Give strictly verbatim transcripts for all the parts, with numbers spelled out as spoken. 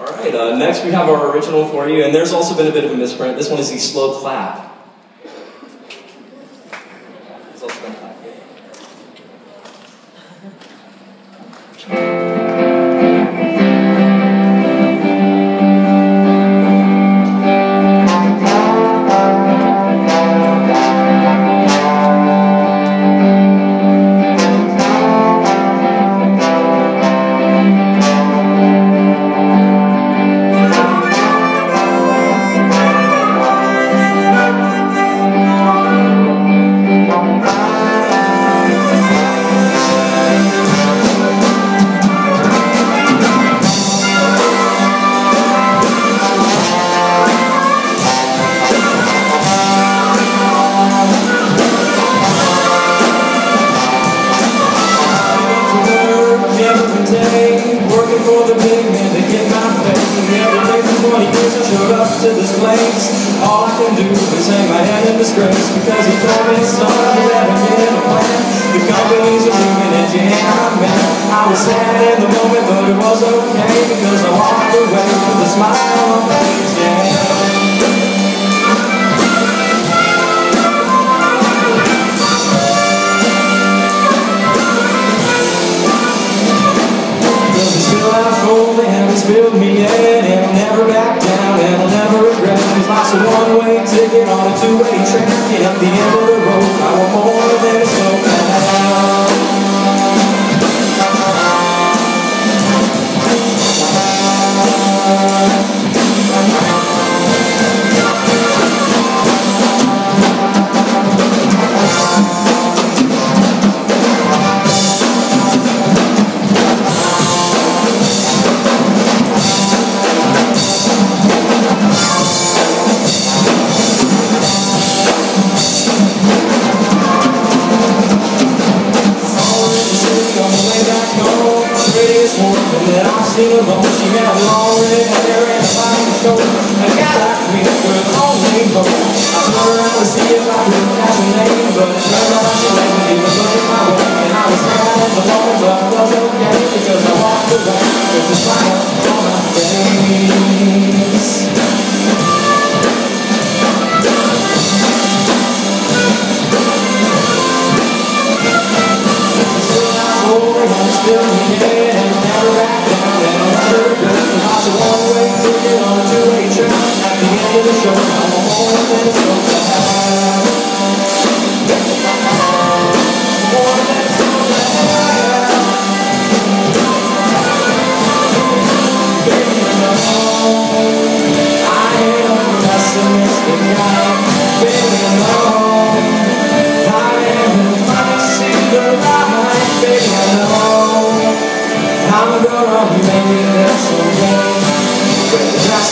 All right, uh, next we have our original for you, and there's also been a bit of a misprint. This one is the slow clap. All I can do is hang my head in disgrace, because he told me something that I didn't plan. The companies are moving and you ain't my man. I was sad in the moment, but it was okay, because I walked away with a smile on my face, yeah. There's a spill out cold, they haven't spilled me yet, and I'll never back down, and I'll never regret. It's a one-way ticket on a two-way train, and at the end of the road, I want more than a slow that I've seen alone. She had long red hair and a fine coat, a guy like me with a long rainbow. I flew around to see if I could have a name, but it turned out she let me even look at my way. And I was down at the moment, but I was okay, because I walked away with the smile on my face.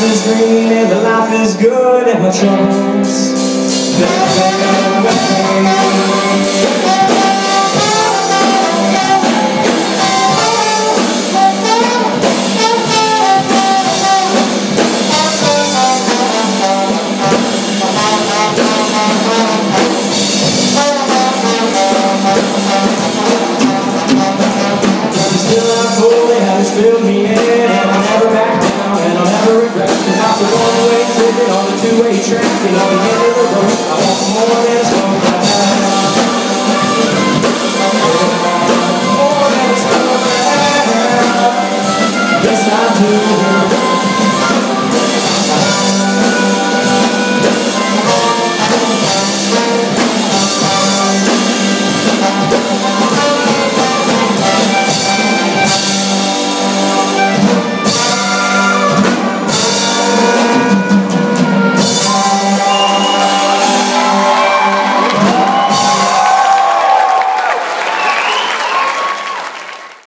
Is green and the life is good, and my troubles, they're fading away.